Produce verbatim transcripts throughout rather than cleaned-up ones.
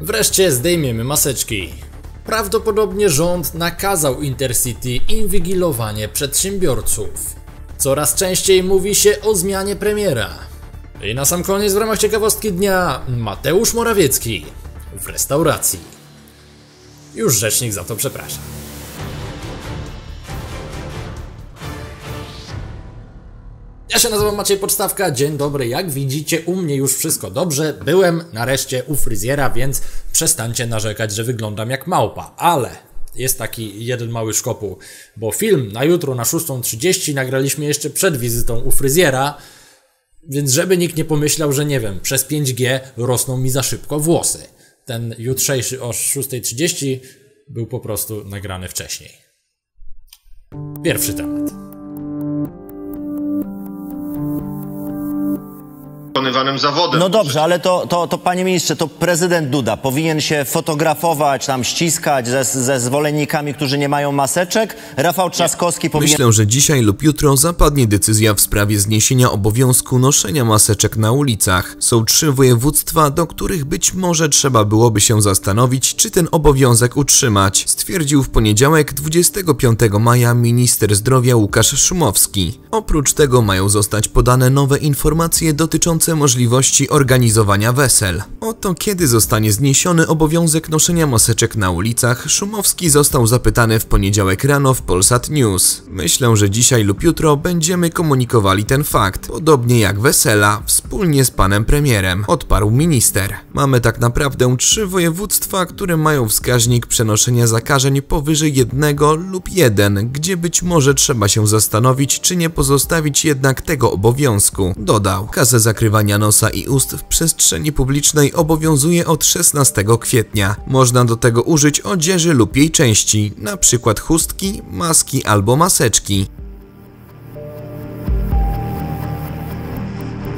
Wreszcie zdejmiemy maseczki. Prawdopodobnie rząd nakazał Intercity inwigilowanie przedsiębiorców. Coraz częściej mówi się o zmianie premiera. I na sam koniec w ramach ciekawostki dnia Mateusz Morawiecki w restauracji. Już rzecznik za to przeprasza. Ja się nazywam Maciej Podstawka, dzień dobry, jak widzicie u mnie już wszystko dobrze, byłem nareszcie u fryzjera, więc przestańcie narzekać, że wyglądam jak małpa, ale jest taki jeden mały szkopuł, bo film na jutro na szóstą trzydzieści nagraliśmy jeszcze przed wizytą u fryzjera, więc żeby nikt nie pomyślał, że nie wiem, przez pięć G rosną mi za szybko włosy. Ten jutrzejszy o szóstej trzydzieści był po prostu nagrany wcześniej. Pierwszy temat. Zawodem. No dobrze, ale to, to, to panie ministrze, to prezydent Duda powinien się fotografować, tam ściskać ze, ze zwolennikami, którzy nie mają maseczek. Rafał Trzaskowski powinien... Myślę, że dzisiaj lub jutro zapadnie decyzja w sprawie zniesienia obowiązku noszenia maseczek na ulicach. Są trzy województwa, do których być może trzeba byłoby się zastanowić, czy ten obowiązek utrzymać, stwierdził w poniedziałek dwudziestego piątego maja minister zdrowia Łukasz Szumowski. Oprócz tego mają zostać podane nowe informacje dotyczące możliwości organizowania wesel. Oto kiedy zostanie zniesiony obowiązek noszenia maseczek na ulicach, Szumowski został zapytany w poniedziałek rano w Polsat News. Myślę, że dzisiaj lub jutro będziemy komunikowali ten fakt, podobnie jak wesela, wspólnie z panem premierem, odparł minister. Mamy tak naprawdę trzy województwa, które mają wskaźnik przenoszenia zakażeń powyżej jednego lub jeden, gdzie być może trzeba się zastanowić, czy nie pozostawić jednak tego obowiązku, dodał. Kasę zakrywa nosa i ust w przestrzeni publicznej obowiązuje od szesnastego kwietnia. Można do tego użyć odzieży lub jej części, np. chustki, maski albo maseczki.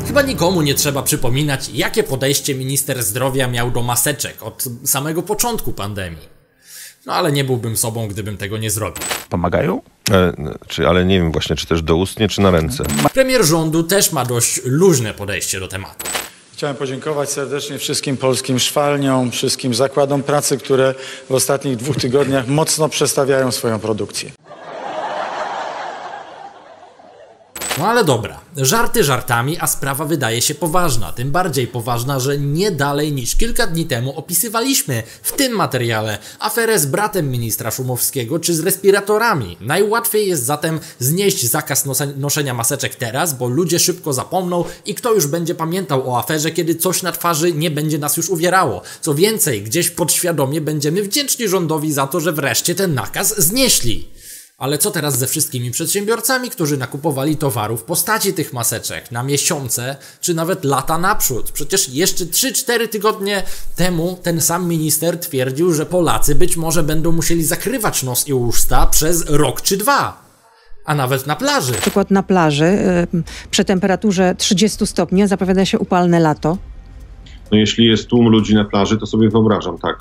Chyba nikomu nie trzeba przypominać, jakie podejście minister zdrowia miał do maseczek od samego początku pandemii. No ale nie byłbym sobą, gdybym tego nie zrobił. Pomagają? E, czy, ale nie wiem właśnie, czy też doustnie, czy na ręce. Premier rządu też ma dość luźne podejście do tematu. Chciałem podziękować serdecznie wszystkim polskim szwalniom, wszystkim zakładom pracy, które w ostatnich dwóch tygodniach mocno przestawiają swoją produkcję. No ale dobra, żarty żartami, a sprawa wydaje się poważna. Tym bardziej poważna, że nie dalej niż kilka dni temu opisywaliśmy w tym materiale aferę z bratem ministra Szumowskiego czy z respiratorami. Najłatwiej jest zatem znieść zakaz noszenia maseczek teraz, bo ludzie szybko zapomną i kto już będzie pamiętał o aferze, kiedy coś na twarzy nie będzie nas już uwierało. Co więcej, gdzieś podświadomie będziemy wdzięczni rządowi za to, że wreszcie ten nakaz znieśli. Ale co teraz ze wszystkimi przedsiębiorcami, którzy nakupowali towarów w postaci tych maseczek na miesiące czy nawet lata naprzód? Przecież jeszcze trzy cztery tygodnie temu ten sam minister twierdził, że Polacy być może będą musieli zakrywać nos i usta przez rok czy dwa. A nawet na plaży. Na przykład na plaży przy temperaturze trzydziestu stopni zapowiada się upalne lato. No jeśli jest tłum ludzi na plaży, to sobie wyobrażam, tak.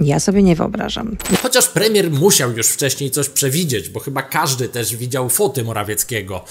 Ja sobie nie wyobrażam. Chociaż premier musiał już wcześniej coś przewidzieć, bo chyba każdy też widział foty Morawieckiego.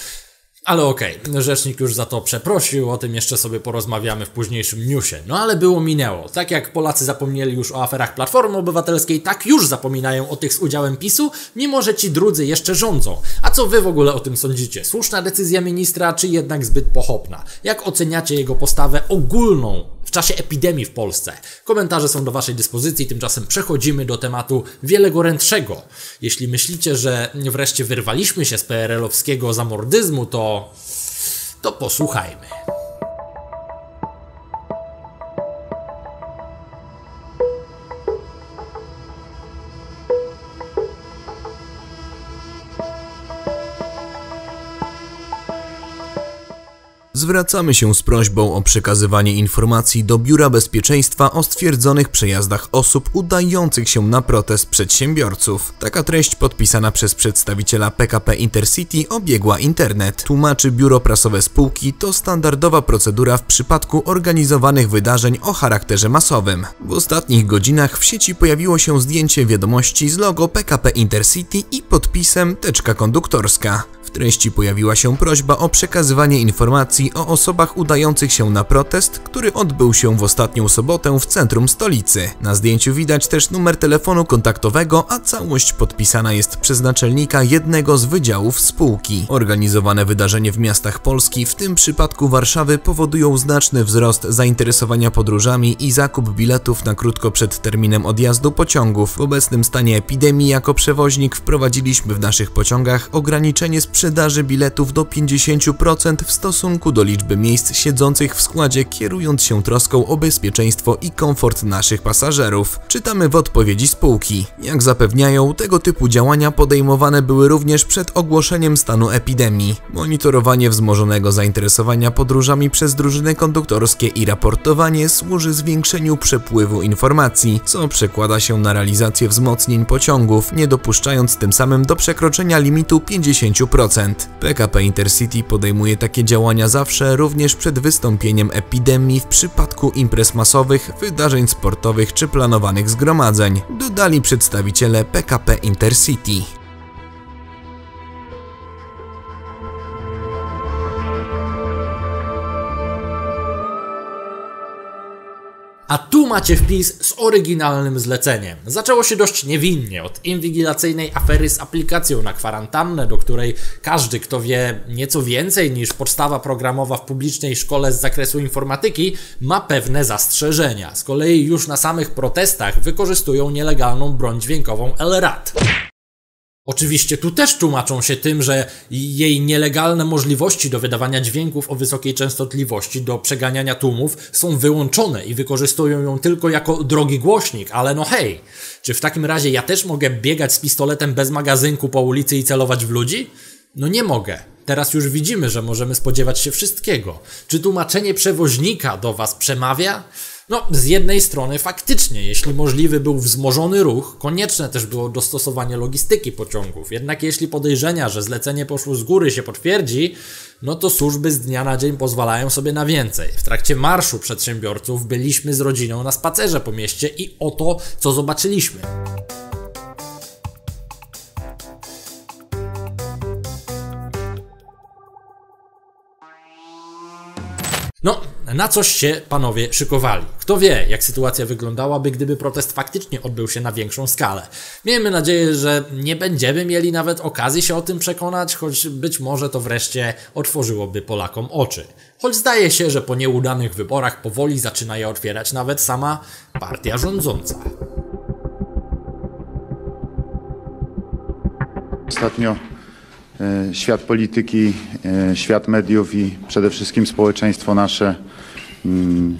Ale okej, okay, rzecznik już za to przeprosił, o tym jeszcze sobie porozmawiamy w późniejszym newsie. No ale było minęło. Tak jak Polacy zapomnieli już o aferach Platformy Obywatelskiej, tak już zapominają o tych z udziałem PiSu, mimo że ci drudzy jeszcze rządzą. A co wy w ogóle o tym sądzicie? Słuszna decyzja ministra, czy jednak zbyt pochopna? Jak oceniacie jego postawę ogólną w czasie epidemii w Polsce? Komentarze są do waszej dyspozycji, tymczasem przechodzimy do tematu wiele gorętszego. Jeśli myślicie, że wreszcie wyrwaliśmy się z P R L-owskiego zamordyzmu, to to posłuchajmy. Zwracamy się z prośbą o przekazywanie informacji do Biura Bezpieczeństwa o stwierdzonych przejazdach osób udających się na protest przedsiębiorców. Taka treść podpisana przez przedstawiciela P K P Intercity obiegła internet. Tłumaczy biuro prasowe spółki, to standardowa procedura w przypadku organizowanych wydarzeń o charakterze masowym. W ostatnich godzinach w sieci pojawiło się zdjęcie wiadomości z logo P K P Intercity i podpisem teczka konduktorska. W treści pojawiła się prośba o przekazywanie informacji informacji o osobach udających się na protest, który odbył się w ostatnią sobotę w centrum stolicy. Na zdjęciu widać też numer telefonu kontaktowego, a całość podpisana jest przez naczelnika jednego z wydziałów spółki. Organizowane wydarzenie w miastach Polski, w tym przypadku Warszawy, powodują znaczny wzrost zainteresowania podróżami i zakup biletów na krótko przed terminem odjazdu pociągów. W obecnym stanie epidemii jako przewoźnik wprowadziliśmy w naszych pociągach ograniczenie sprzedaży biletów do pięćdziesięciu procent w stosunku do liczby miejsc siedzących w składzie, kierując się troską o bezpieczeństwo i komfort naszych pasażerów. Czytamy w odpowiedzi spółki. Jak zapewniają, tego typu działania podejmowane były również przed ogłoszeniem stanu epidemii. Monitorowanie wzmożonego zainteresowania podróżami przez drużyny konduktorskie i raportowanie służy zwiększeniu przepływu informacji, co przekłada się na realizację wzmocnień pociągów, nie dopuszczając tym samym do przekroczenia limitu pięćdziesięciu procent. P K P Intercity podejmuje takie działania zawsze, również przed wystąpieniem epidemii w przypadku imprez masowych, wydarzeń sportowych czy planowanych zgromadzeń, dodali przedstawiciele P K P Intercity. A tu macie wpis z oryginalnym zleceniem. Zaczęło się dość niewinnie od inwigilacyjnej afery z aplikacją na kwarantannę, do której każdy, kto wie nieco więcej niż podstawa programowa w publicznej szkole z zakresu informatyki, ma pewne zastrzeżenia. Z kolei już na samych protestach wykorzystują nielegalną broń dźwiękową L R A T. Oczywiście tu też tłumaczą się tym, że jej nielegalne możliwości do wydawania dźwięków o wysokiej częstotliwości do przeganiania tłumów są wyłączone i wykorzystują ją tylko jako drogi głośnik, ale no hej, czy w takim razie ja też mogę biegać z pistoletem bez magazynku po ulicy i celować w ludzi? No nie mogę. Teraz już widzimy, że możemy spodziewać się wszystkiego. Czy tłumaczenie przewoźnika do was przemawia? No, z jednej strony faktycznie, jeśli możliwy był wzmożony ruch, konieczne też było dostosowanie logistyki pociągów. Jednak jeśli podejrzenia, że zlecenie poszło z góry, się potwierdzi, no to służby z dnia na dzień pozwalają sobie na więcej. W trakcie marszu przedsiębiorców byliśmy z rodziną na spacerze po mieście i oto co zobaczyliśmy. No, na coś się panowie szykowali. Kto wie, jak sytuacja wyglądałaby, gdyby protest faktycznie odbył się na większą skalę. Miejmy nadzieję, że nie będziemy mieli nawet okazji się o tym przekonać, choć być może to wreszcie otworzyłoby Polakom oczy. Choć zdaje się, że po nieudanych wyborach powoli zaczyna je otwierać nawet sama partia rządząca. Ostatnio świat polityki, świat mediów i przede wszystkim społeczeństwo nasze. Hmm.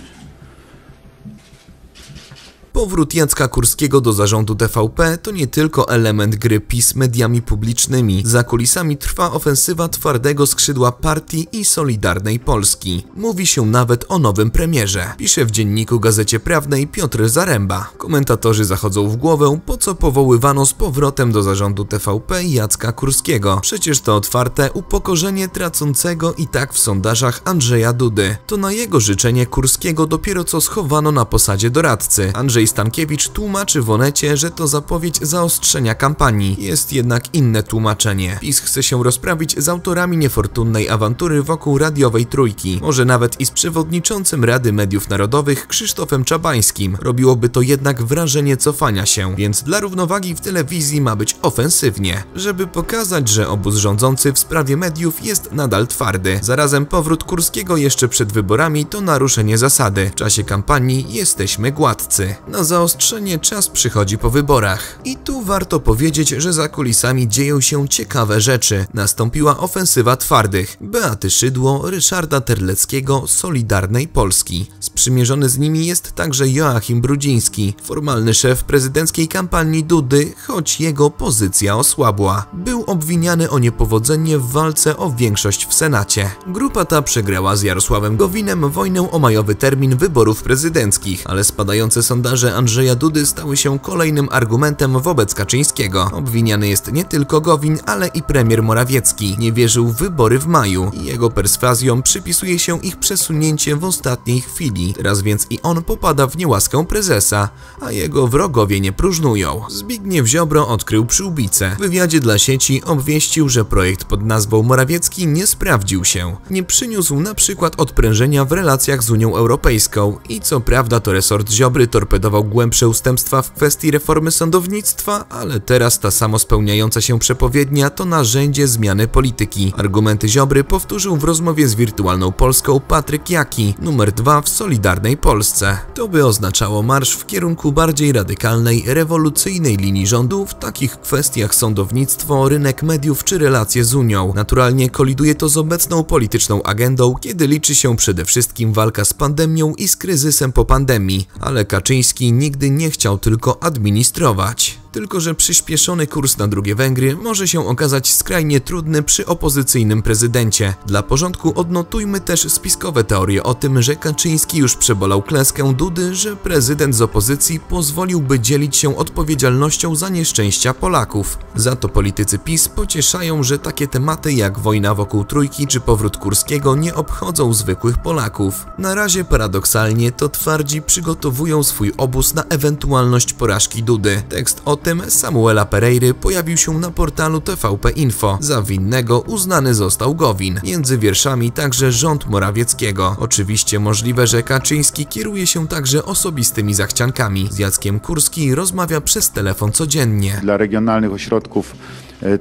Powrót Jacka Kurskiego do zarządu T V P to nie tylko element gry PiS mediami publicznymi. Za kulisami trwa ofensywa twardego skrzydła partii i Solidarnej Polski. Mówi się nawet o nowym premierze. Pisze w dzienniku Gazecie Prawnej Piotr Zaremba. Komentatorzy zachodzą w głowę, po co powoływano z powrotem do zarządu T V P Jacka Kurskiego. Przecież to otwarte upokorzenie tracącego i tak w sondażach Andrzeja Dudy. To na jego życzenie Kurskiego dopiero co schowano na posadzie doradcy. Andrzej Stankiewicz tłumaczy w Onecie, że to zapowiedź zaostrzenia kampanii. Jest jednak inne tłumaczenie. PiS chce się rozprawić z autorami niefortunnej awantury wokół radiowej Trójki. Może nawet i z przewodniczącym Rady Mediów Narodowych Krzysztofem Czabańskim. Robiłoby to jednak wrażenie cofania się, więc dla równowagi w telewizji ma być ofensywnie, żeby pokazać, że obóz rządzący w sprawie mediów jest nadal twardy. Zarazem powrót Kurskiego jeszcze przed wyborami to naruszenie zasady. W czasie kampanii jesteśmy gładcy. Na zaostrzenie czas przychodzi po wyborach. I tu warto powiedzieć, że za kulisami dzieją się ciekawe rzeczy. Nastąpiła ofensywa twardych. Beaty Szydło, Ryszarda Terleckiego, Solidarnej Polski. Sprzymierzony z nimi jest także Joachim Brudziński, formalny szef prezydenckiej kampanii Dudy, choć jego pozycja osłabła. Był obwiniany o niepowodzenie w walce o większość w Senacie. Grupa ta przegrała z Jarosławem Gowinem wojnę o majowy termin wyborów prezydenckich, ale spadające sondaże komentarze Andrzeja Dudy stały się kolejnym argumentem wobec Kaczyńskiego. Obwiniany jest nie tylko Gowin, ale i premier Morawiecki. Nie wierzył w wybory w maju i jego perswazjom przypisuje się ich przesunięcie w ostatniej chwili. Teraz więc i on popada w niełaskę prezesa, a jego wrogowie nie próżnują. Zbigniew Ziobro odkrył przyłbicę. W wywiadzie dla sieci obwieścił, że projekt pod nazwą Morawiecki nie sprawdził się. Nie przyniósł na przykład odprężenia w relacjach z Unią Europejską i co prawda to resort Ziobry torpedował głębsze ustępstwa w kwestii reformy sądownictwa, ale teraz ta samospełniająca się przepowiednia to narzędzie zmiany polityki. Argumenty Ziobry powtórzył w rozmowie z Wirtualną Polską Patryk Jaki, numer dwa w Solidarnej Polsce. To by oznaczało marsz w kierunku bardziej radykalnej, rewolucyjnej linii rządu w takich kwestiach jak sądownictwo, rynek mediów czy relacje z Unią. Naturalnie koliduje to z obecną polityczną agendą, kiedy liczy się przede wszystkim walka z pandemią i z kryzysem po pandemii, ale Kaczyński nigdy nie chciał tylko administrować. Tylko że przyspieszony kurs na drugie Węgry może się okazać skrajnie trudny przy opozycyjnym prezydencie. Dla porządku odnotujmy też spiskowe teorie o tym, że Kaczyński już przebolał klęskę Dudy, że prezydent z opozycji pozwoliłby dzielić się odpowiedzialnością za nieszczęścia Polaków. Za to politycy PiS pocieszają, że takie tematy jak wojna wokół Trójki czy powrót Kurskiego nie obchodzą zwykłych Polaków. Na razie paradoksalnie to twardzi przygotowują swój obóz na ewentualność porażki Dudy. Tekst o tym Samuela Pereiry pojawił się na portalu T V P Info. Za winnego uznany został Gowin. Między wierszami także rząd Morawieckiego. Oczywiście możliwe, że Kaczyński kieruje się także osobistymi zachciankami. Z Jackiem Kurski rozmawia przez telefon codziennie. Dla regionalnych ośrodków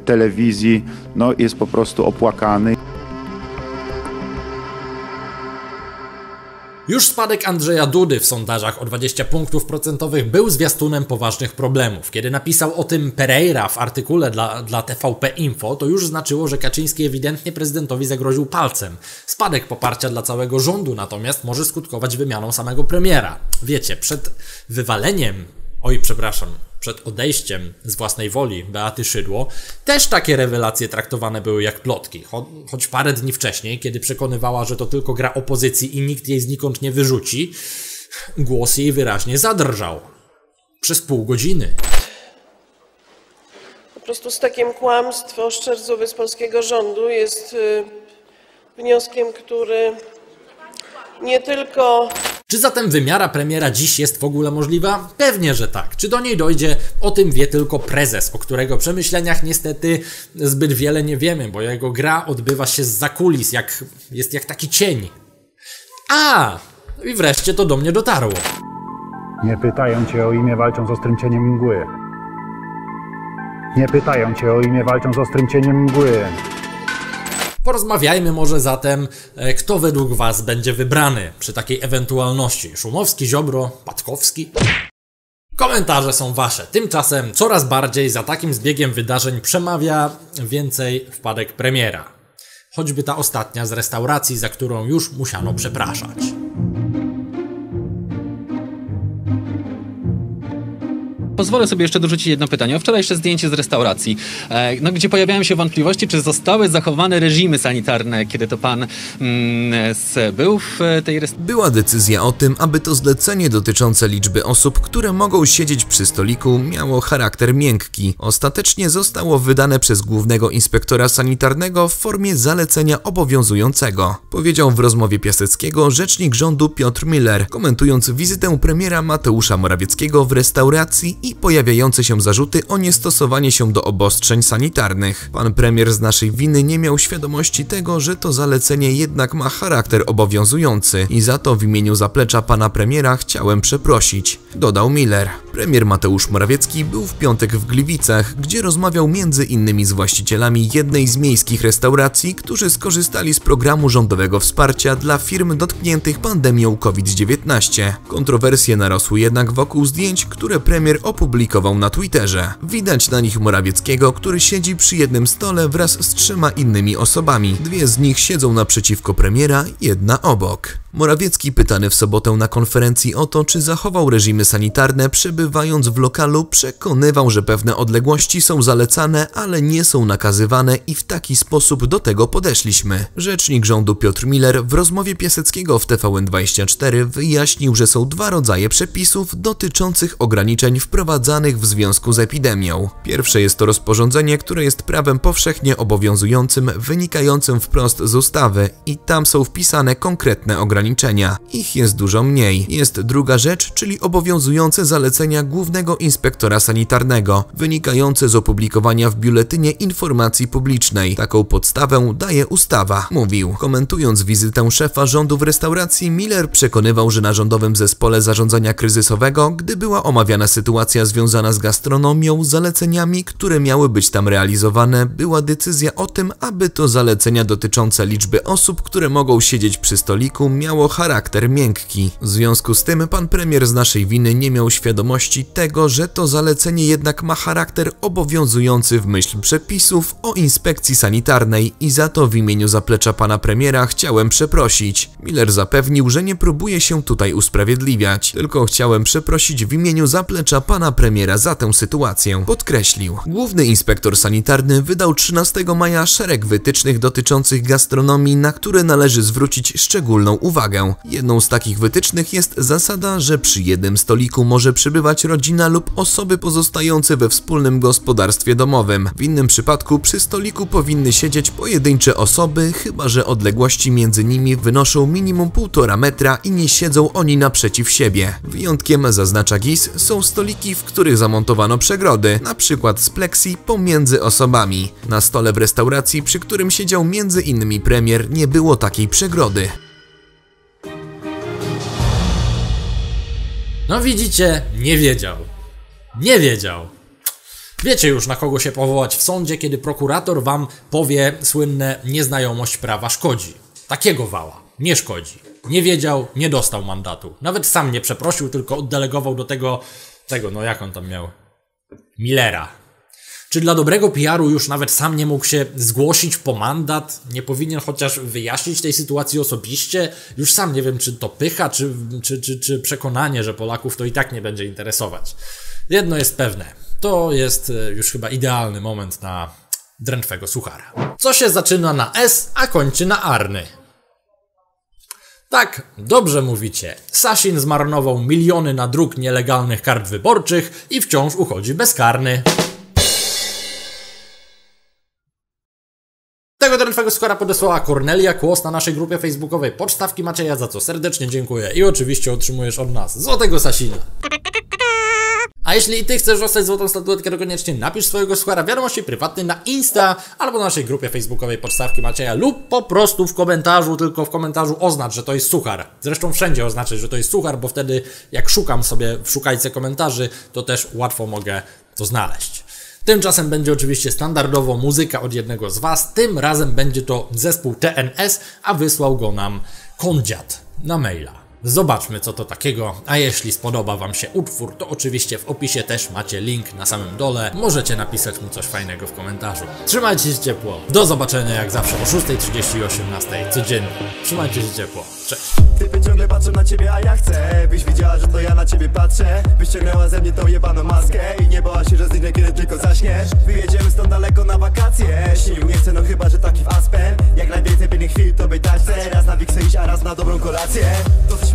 telewizji no, jest po prostu opłakany. Już spadek Andrzeja Dudy w sondażach o dwadzieścia punktów procentowych był zwiastunem poważnych problemów. Kiedy napisał o tym Pereira w artykule dla, dla T V P Info, to już znaczyło, że Kaczyński ewidentnie prezydentowi zagroził palcem. Spadek poparcia dla całego rządu natomiast może skutkować wymianą samego premiera. Wiecie, przed wywaleniem... Oj, przepraszam. Przed odejściem z własnej woli Beaty Szydło, też takie rewelacje traktowane były jak plotki, Cho choć parę dni wcześniej, kiedy przekonywała, że to tylko gra opozycji i nikt jej znikąd nie wyrzuci, głos jej wyraźnie zadrżał. Przez pół godziny. Po prostu stykiem kłamstw, oszczerstw wobec polskiego rządu jest yy, wnioskiem, który nie tylko... Czy zatem wymiara premiera dziś jest w ogóle możliwa? Pewnie, że tak. Czy do niej dojdzie? O tym wie tylko prezes, o którego przemyśleniach niestety zbyt wiele nie wiemy, bo jego gra odbywa się zza kulis, jak, jest jak taki cień. A! I wreszcie to do mnie dotarło. Nie pytają cię o imię, walczą z ostrym cieniem mgły. Nie pytają cię o imię, walczą z ostrym cieniem mgły. Porozmawiajmy może zatem, kto według was będzie wybrany przy takiej ewentualności. Szumowski, Ziobro, Patkowski? Komentarze są wasze. Tymczasem coraz bardziej za takim zbiegiem wydarzeń przemawia więcej wpadek premiera. Choćby ta ostatnia z restauracji, za którą już musiano przepraszać. Pozwolę sobie jeszcze dorzucić jedno pytanie. O wczorajsze zdjęcie z restauracji, no, gdzie pojawiają się wątpliwości, czy zostały zachowane reżimy sanitarne, kiedy to pan mm, był w tej restauracji. Była decyzja o tym, aby to zlecenie dotyczące liczby osób, które mogą siedzieć przy stoliku, miało charakter miękki. Ostatecznie zostało wydane przez głównego inspektora sanitarnego w formie zalecenia obowiązującego. Powiedział w rozmowie Piaseckiego rzecznik rządu Piotr Miller, komentując wizytę premiera Mateusza Morawieckiego w restauracji i pojawiające się zarzuty o niestosowanie się do obostrzeń sanitarnych. Pan premier z naszej winy nie miał świadomości tego, że to zalecenie jednak ma charakter obowiązujący i za to w imieniu zaplecza pana premiera chciałem przeprosić, dodał Miller. Premier Mateusz Morawiecki był w piątek w Gliwicach, gdzie rozmawiał między innymi z właścicielami jednej z miejskich restauracji, którzy skorzystali z programu rządowego wsparcia dla firm dotkniętych pandemią COVID dziewiętnaście. Kontrowersje narosły jednak wokół zdjęć, które premier opublikował na Twitterze. Widać na nich Morawieckiego, który siedzi przy jednym stole wraz z trzema innymi osobami. Dwie z nich siedzą naprzeciwko premiera, jedna obok. Morawiecki pytany w sobotę na konferencji o to, czy zachował reżimy sanitarne, przebywał przebywając w lokalu przekonywał, że pewne odległości są zalecane, ale nie są nakazywane i w taki sposób do tego podeszliśmy. Rzecznik rządu Piotr Miller w rozmowie Piaseckiego w T V N dwadzieścia cztery wyjaśnił, że są dwa rodzaje przepisów dotyczących ograniczeń wprowadzanych w związku z epidemią. Pierwsze jest to rozporządzenie, które jest prawem powszechnie obowiązującym, wynikającym wprost z ustawy i tam są wpisane konkretne ograniczenia. Ich jest dużo mniej. Jest druga rzecz, czyli obowiązujące zalecenia Głównego Inspektora Sanitarnego, wynikające z opublikowania w Biuletynie Informacji Publicznej. Taką podstawę daje ustawa, mówił. Komentując wizytę szefa rządu w restauracji, Miller przekonywał, że na Rządowym Zespole Zarządzania Kryzysowego, gdy była omawiana sytuacja związana z gastronomią, zaleceniami, które miały być tam realizowane, była decyzja o tym, aby to zalecenia dotyczące liczby osób, które mogą siedzieć przy stoliku, miało charakter miękki. W związku z tym pan premier z naszej winy nie miał świadomości tego, że to zalecenie jednak ma charakter obowiązujący w myśl przepisów o inspekcji sanitarnej i za to w imieniu zaplecza pana premiera chciałem przeprosić. Miller zapewnił, że nie próbuje się tutaj usprawiedliwiać, tylko chciałem przeprosić w imieniu zaplecza pana premiera za tę sytuację, podkreślił. Główny inspektor sanitarny wydał trzynastego maja szereg wytycznych dotyczących gastronomii, na które należy zwrócić szczególną uwagę. Jedną z takich wytycznych jest zasada, że przy jednym stoliku może przybywać rodzina lub osoby pozostające we wspólnym gospodarstwie domowym. W innym przypadku przy stoliku powinny siedzieć pojedyncze osoby, chyba że odległości między nimi wynoszą minimum półtora metra i nie siedzą oni naprzeciw siebie. Wyjątkiem, zaznacza G I S, są stoliki, w których zamontowano przegrody, np. z pleksji pomiędzy osobami. Na stole w restauracji, przy którym siedział między innymi premier, nie było takiej przegrody. No widzicie, nie wiedział. Nie wiedział. Wiecie już, na kogo się powołać w sądzie, kiedy prokurator wam powie słynne nieznajomość prawa szkodzi. Takiego wała. Nie szkodzi. Nie wiedział, nie dostał mandatu. Nawet sam nie przeprosił, tylko oddelegował do tego, tego, no jak on tam miał? Millera. Czy dla dobrego P R u już nawet sam nie mógł się zgłosić po mandat? Nie powinien chociaż wyjaśnić tej sytuacji osobiście? Już sam nie wiem, czy to pycha, czy, czy, czy, czy przekonanie, że Polaków to i tak nie będzie interesować. Jedno jest pewne. To jest już chyba idealny moment na drętwego suchara. Co się zaczyna na S, a kończy na arny. Tak, dobrze mówicie. Sasin zmarnował miliony na druk nielegalnych kart wyborczych i wciąż uchodzi bezkarny. Tego drętwego skora podesłała Kornelia Kłos na naszej grupie facebookowej Podstawki Macieja, za co serdecznie dziękuję i oczywiście otrzymujesz od nas złotego Sasina. A jeśli i ty chcesz dostać złotą statuetkę, to koniecznie napisz swojego skora wiadomości prywatnej na Insta albo na naszej grupie facebookowej Podstawki Macieja lub po prostu w komentarzu, tylko w komentarzu oznacz, że to jest suchar. Zresztą wszędzie oznaczaj, że to jest suchar, bo wtedy jak szukam sobie w szukajce komentarzy, to też łatwo mogę to znaleźć. Tymczasem będzie oczywiście standardowo muzyka od jednego z was, tym razem będzie to zespół T N S, a wysłał go nam Kondziat na maila. Zobaczmy co to takiego, a jeśli spodoba wam się utwór, to oczywiście w opisie też macie link na samym dole, możecie napisać mu coś fajnego w komentarzu. Trzymajcie się ciepło, do zobaczenia jak zawsze o szóstej trzydzieści i osiemnastej codziennie. Trzymajcie się ciepło, cześć. Typy ciągle patrzą na ciebie, a ja chcę, byś widziała, że to ja na ciebie patrzę. Byś ściągnęła ze mnie tą jebaną maskę i nie bała się, że zniknę kiedy tylko zaśniesz. Wyjedziemy stąd daleko na wakacje, śnił nie chcę, no chyba, że taki w Aspen. Jak najwięcej pięknych chwil to by dać, raz na wiksę iść, a raz na dobrą kolację. Dosyć